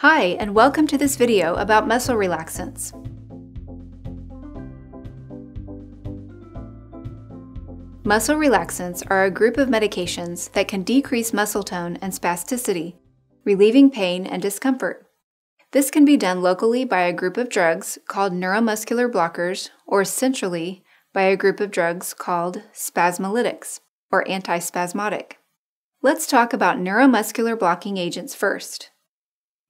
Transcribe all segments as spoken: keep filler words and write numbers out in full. Hi, and welcome to this video about muscle relaxants. Muscle relaxants are a group of medications that can decrease muscle tone and spasticity, relieving pain and discomfort. This can be done locally by a group of drugs called neuromuscular blockers, or centrally by a group of drugs called spasmolytics, or antispasmodic. Let's talk about neuromuscular blocking agents first.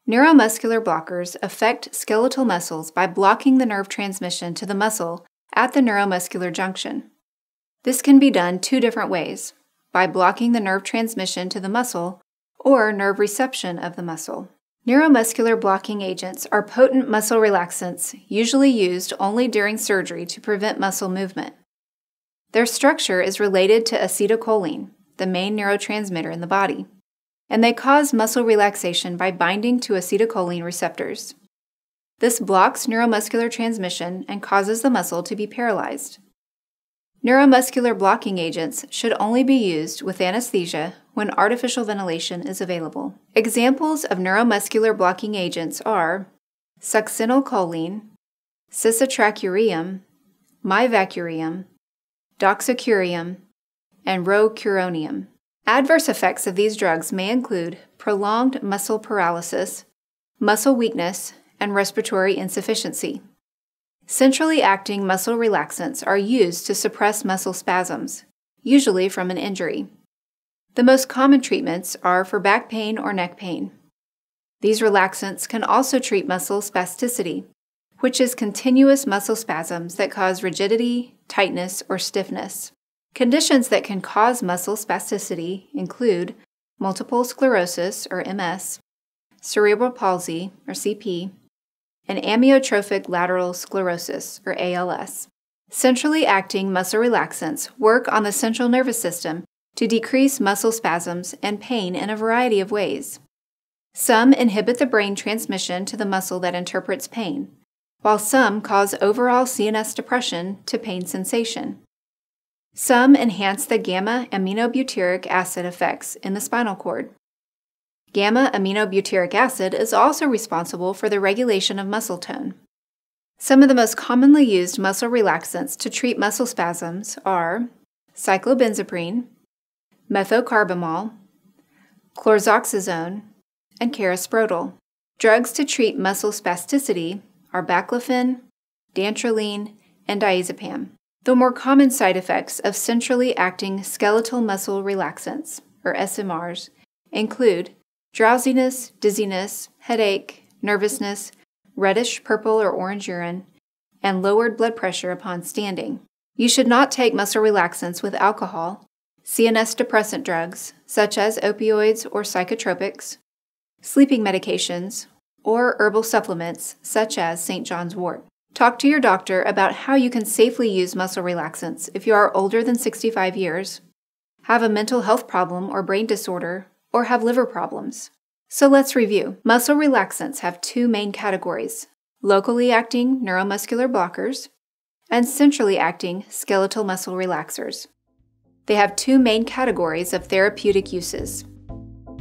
Neuromuscular blockers affect skeletal muscles by blocking the nerve transmission to the muscle at the neuromuscular junction. This can be done two different ways, by blocking the nerve transmission to the muscle or nerve reception of the muscle. Neuromuscular blocking agents are potent muscle relaxants usually used only during surgery to prevent muscle movement. Their structure is related to acetylcholine, the main neurotransmitter in the body, and they cause muscle relaxation by binding to acetylcholine receptors. This blocks neuromuscular transmission and causes the muscle to be paralyzed. Neuromuscular blocking agents should only be used with anesthesia when artificial ventilation is available. Examples of neuromuscular blocking agents are succinylcholine, cisatracurium, mivacurium, doxacurium, and rocuronium. Adverse effects of these drugs may include prolonged muscle paralysis, muscle weakness, and respiratory insufficiency. Centrally acting muscle relaxants are used to suppress muscle spasms, usually from an injury. The most common treatments are for back pain or neck pain. These relaxants can also treat muscle spasticity, which is continuous muscle spasms that cause rigidity, tightness, or stiffness. Conditions that can cause muscle spasticity include multiple sclerosis, or M S, cerebral palsy, or C P, and amyotrophic lateral sclerosis, or A L S. Centrally acting muscle relaxants work on the central nervous system to decrease muscle spasms and pain in a variety of ways. Some inhibit the brain transmission to the muscle that interprets pain, while some cause overall C N S depression to pain sensation. Some enhance the gamma-aminobutyric acid effects in the spinal cord. Gamma-aminobutyric acid is also responsible for the regulation of muscle tone. Some of the most commonly used muscle relaxants to treat muscle spasms are cyclobenzoprine, methocarbamol, chlorzoxazone, and carisoprodol. Drugs to treat muscle spasticity are baclofen, dantrolene, and diazepam. The more common side effects of centrally acting skeletal muscle relaxants, or S M Rs, include drowsiness, dizziness, headache, nervousness, reddish purple or orange urine, and lowered blood pressure upon standing. You should not take muscle relaxants with alcohol, C N S depressant drugs such as opioids or psychotropics, sleeping medications, or herbal supplements such as Saint John's wort. Talk to your doctor about how you can safely use muscle relaxants if you are older than sixty-five years, have a mental health problem or brain disorder, or have liver problems. So let's review. Muscle relaxants have two main categories: locally acting neuromuscular blockers and centrally acting skeletal muscle relaxers. They have two main categories of therapeutic uses.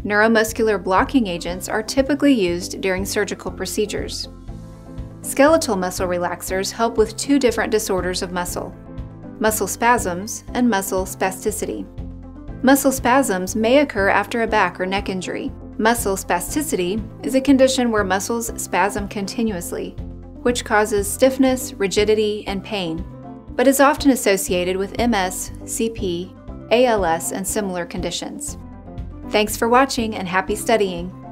Neuromuscular blocking agents are typically used during surgical procedures. Skeletal muscle relaxers help with two different disorders of muscle: muscle spasms and muscle spasticity. Muscle spasms may occur after a back or neck injury. Muscle spasticity is a condition where muscles spasm continuously, which causes stiffness, rigidity, and pain, but is often associated with M S, C P, A L S, and similar conditions. Thanks for watching and happy studying!